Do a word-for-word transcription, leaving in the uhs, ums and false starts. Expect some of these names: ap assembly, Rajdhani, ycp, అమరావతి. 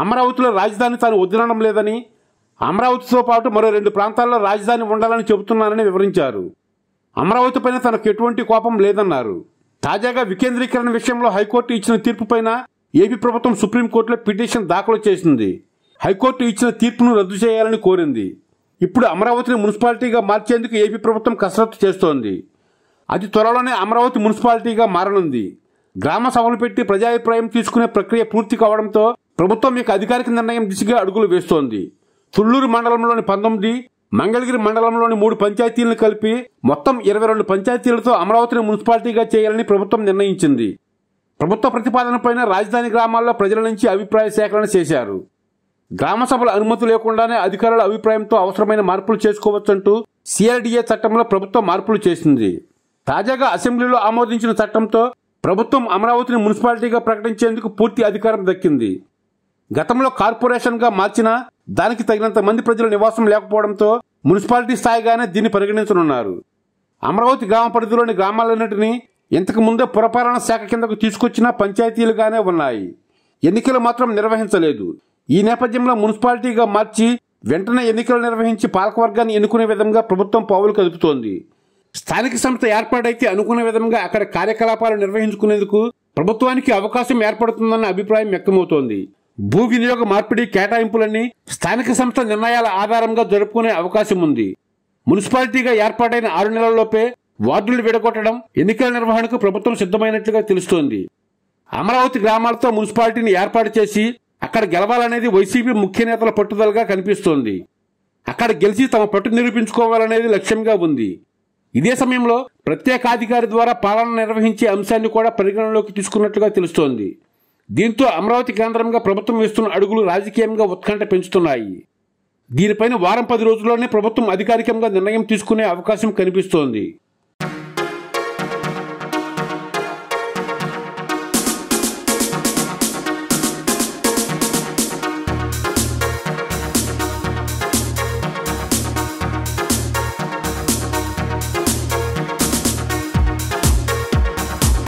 అమరావతిలో రాజధాని తాను వద్దనడం లేదని, అమరావతితో పాటు మరో రెండు ప్రాంతాల్లో రాజధాని ఉండాలని చెబుతున్నారని వివరించారు. అమరావతిపైన తనకు ఎటువంటి కోపం లేదన్నారు. తాజాగా వికేంద్రీకరణ విషయంలో హైకోర్టు ఇచ్చిన తీర్పుపైన ఏపీ ప్రభుత్వం సుప్రీంకోర్టులో పిటిషన్ దాఖలు చేసింది. హైకోర్టు ఇచ్చిన తీర్పును రద్దు చేయాలని కోరింది. ఇప్పుడు అమరావతిని మున్సిపాలిటీగా మార్చేందుకు ఏపీ ప్రభుత్వం కసరత్తు చేస్తోంది. అది త్వరలోనే అమరావతి మున్సిపాలిటీగా మారనుంది. గ్రామ సభలు పెట్టి ప్రజాభిప్రాయం తీసుకునే ప్రక్రియ పూర్తి కావడంతో ప్రభుత్వం యొక్క అధికారిక నిర్ణయం దిశగా అడుగులు వేస్తోంది. తుళ్లూరు మండలంలోని పంతొమ్మిది, మంగళగిరి మండలంలోని మూడు పంచాయతీలను కలిపి మొత్తం ఇరవై రెండు పంచాయతీలతో అమరావతిని మున్సిపాలిటీగా చేయాలని ప్రభుత్వం నిర్ణయించింది. ప్రభుత్వ ప్రతిపాదనపైన రాజధాని గ్రామాల్లో ప్రజల నుంచి అభిప్రాయ సేకరణ చేశారు. గ్రామ సభల అనుమతి లేకుండానే అధికారుల అభిప్రాయంతో అవసరమైన మార్పులు చేసుకోవచ్చంటూ సిఆర్డీఏ చట్టంలో ప్రభుత్వం మార్పులు చేసింది. తాజాగా అసెంబ్లీలో ఆమోదించిన చట్టంతో ప్రభుత్వం అమరావతిని మున్సిపాలిటీగా ప్రకటించేందుకు పూర్తి అధికారం దక్కింది. గతంలో కార్పొరేషన్గా మార్చినా దానికి తగినంత మంది ప్రజల నివాసం లేకపోవడంతో మున్సిపాలిటీ స్థాయిగానే దీన్ని పరిగణించనున్నారు. అమరావతి గ్రామ పరిధిలోని గ్రామాలన్నింటినీ ఇంతకు ముందే పురపాలన శాఖ కిందకు తీసుకొచ్చిన పంచాయతీలుగానే ఉన్నాయి. ఎన్నికలు మాత్రం నిర్వహించలేదు. ఈ నేపథ్యంలో మున్సిపాలిటీగా మార్చి వెంటనే ఎన్నికలు నిర్వహించి పాలకవర్గాన్ని ఎన్నుకునే విధంగా ప్రభుత్వం పావులు కదుపుతోంది. స్థానిక సంస్థ ఏర్పాటైతే అనుకున్న విధంగా అక్కడ కార్యకలాపాలు నిర్వహించుకునేందుకు ప్రభుత్వానికి అవకాశం ఏర్పడుతుందన్న అభిప్రాయం వ్యక్తమవుతోంది. భూ వినియోగ మార్పిడి, కేటాయింపులన్నీ స్థానిక సంస్థ నిర్ణయాల ఆధారంగా జరుపుకునే అవకాశం ఉంది. మున్సిపాలిటీగా ఏర్పాటైన ఆరు నెలల్లోపే వార్డులు విడగొట్టడం, ఎన్నికల నిర్వహణకు ప్రభుత్వం సిద్ధమైనట్లుగా తెలుస్తోంది. అమరావతి గ్రామాలతో మున్సిపాలిటీని ఏర్పాటు చేసి అక్కడ గెలవాలనేది వైసీపీ ముఖ్య నేతల పట్టుదలగా కనిపిస్తోంది. అక్కడ గెలిచి తమ పట్టు నిరూపించుకోవాలనేది లక్ష్యంగా ఉంది. ఇదే సమయంలో ప్రత్యేకాధికారి ద్వారా పాలన నిర్వహించే అంశాన్ని కూడా పరిగణనలోకి తీసుకున్నట్లుగా తెలుస్తోంది. దీంతో అమరావతి కేంద్రంగా ప్రభుత్వం వేస్తున్న అడుగులు రాజకీయంగా ఉత్కంఠ పెంచుతున్నాయి. దీనిపైన వారం పది రోజుల్లోనే ప్రభుత్వం అధికారికంగా నిర్ణయం తీసుకునే అవకాశం కనిపిస్తోంది.